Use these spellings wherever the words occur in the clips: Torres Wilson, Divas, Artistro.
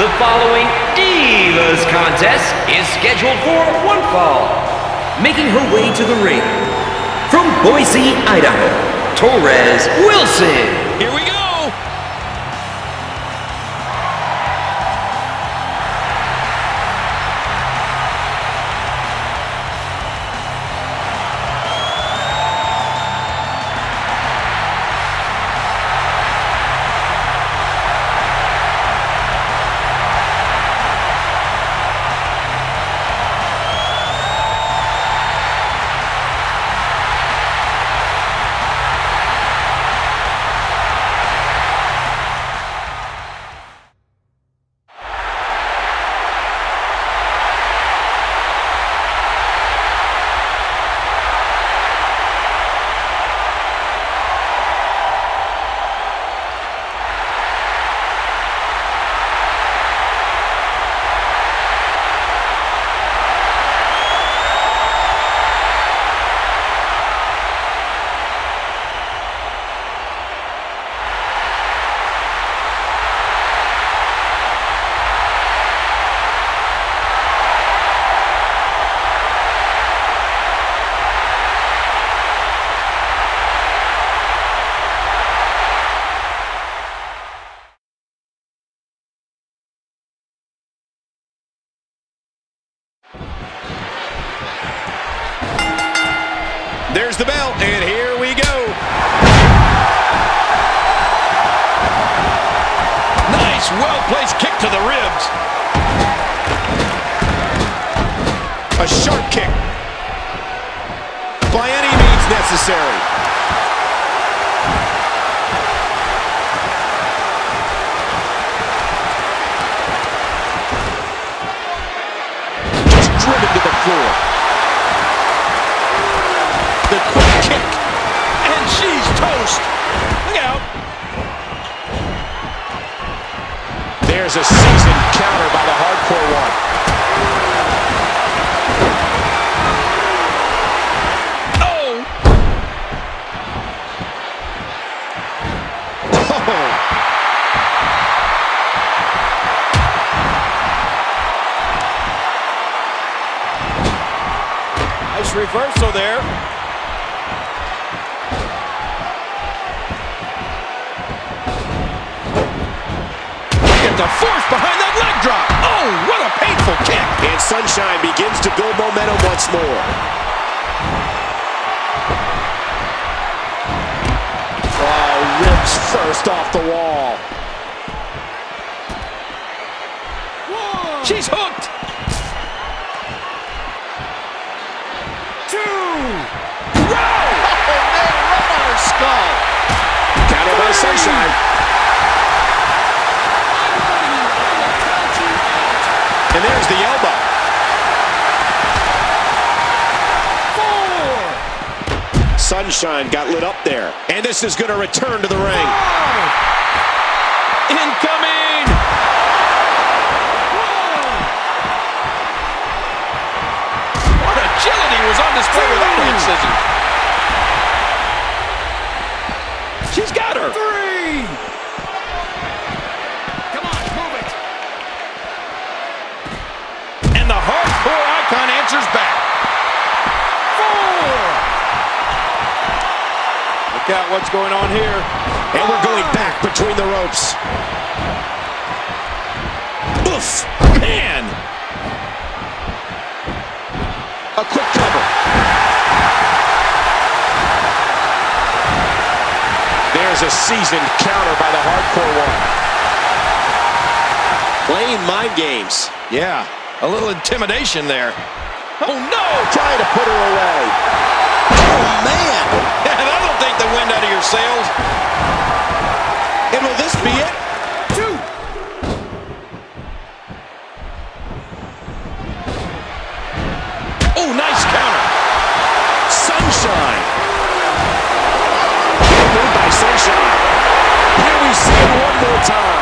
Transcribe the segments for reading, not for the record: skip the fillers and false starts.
The following Divas contest is scheduled for one fall. Making her way to the ring, from Boise, Idaho, Torres Wilson. Here we go. There's the bell, and here we go. Nice, well-placed kick to the ribs. A sharp kick. By any means necessary. Just driven to the floor. The quick kick, and she's toast. Look out. There's a seasoned counter by the hardcore one. Oh! Oh! Nice reversal there. The force behind that leg drop. Oh, what a painful kick. And Sunshine begins to build momentum once more. Oh, rips first off the wall. One. She's hooked. Two. Row. Oh, man, right on her skull. Counter by Sunshine. And there's the elbow. Four. Sunshine got lit up there. And this is going to return to the ring. Five. Incoming. One. What agility was on display with that hand scissors. She's got her. Three. Out what's going on here, and we're going back between the ropes. Oof, man, a quick cover. There's a seasoned counter by the hardcore one. Playing mind games. Yeah, a little intimidation there. Oh no, trying to put her away. Oh man, and I don't think the wind out of your sails. And will this be it? Two. Oh, nice counter. Sunshine. Good move by Sunshine. Here we see it one more time.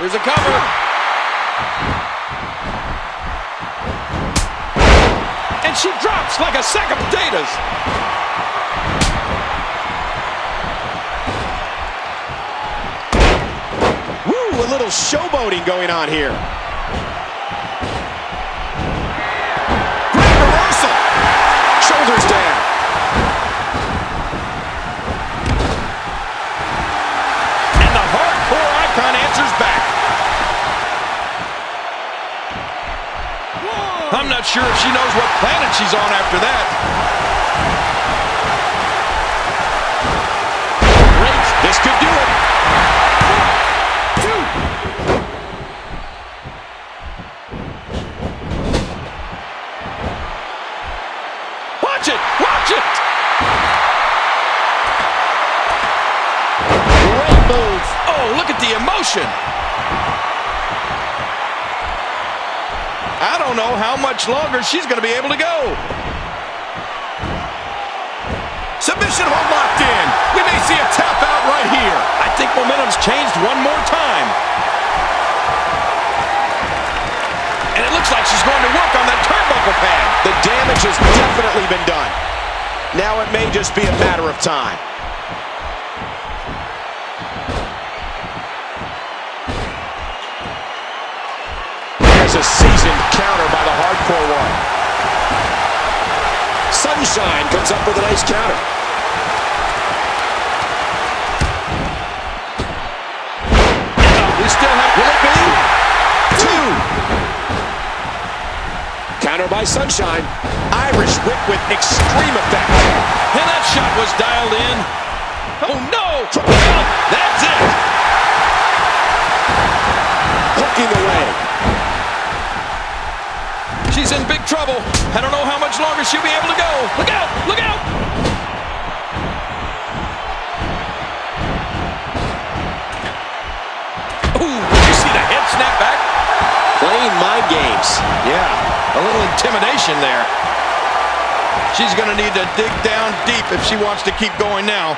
There's a cover. And she drops. drops like a sack of potatoes. Woo, a little showboating going on here. Great reversal. Shoulders down. And the hardcore icon answers back. I'm not sure if she knows what planet she's on after that. Great. This could do it. 1, 2. Watch it! Watch it! Great move. Oh, look at the emotion. I don't know how much longer she's going to be able to go. Submission hold locked in. We may see a tap out right here. I think momentum's changed one more time. And it looks like she's going to work on that turnbuckle pad. The damage has definitely been done. Now it may just be a matter of time. A seasoned counter by the hardcore one. Sunshine comes up with a nice counter. We still have, will it be? 2. Counter by Sunshine. Irish whip with extreme effect. And that shot was dialed in. Oh no! That's it! Hooking away. She's in big trouble. I don't know how much longer she'll be able to go. Look out! Look out! Ooh, did you see the head snap back? Playing my games. Yeah, a little intimidation there. She's going to need to dig down deep if she wants to keep going now.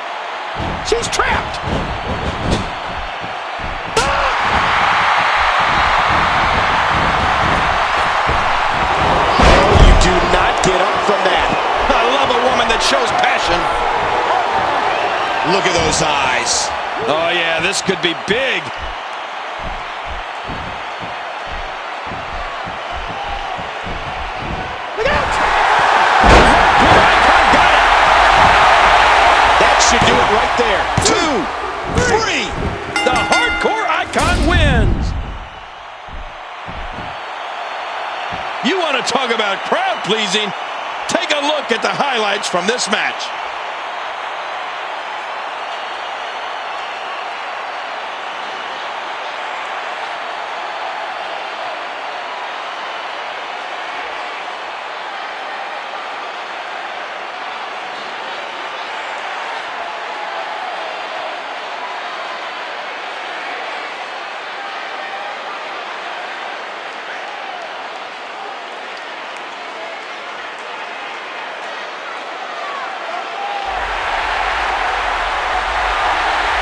She's trapped! Shows passion. Look at those eyes. Oh yeah, this could be big. Look out! Got it. That should do it right there. 2, 3. The hardcore icon wins. You want to talk about crowd pleasing? Take a look at the highlights from this match.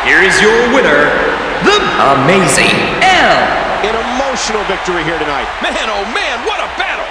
Here is your winner, the Amazing L. An emotional victory here tonight. Man, oh man, what a battle.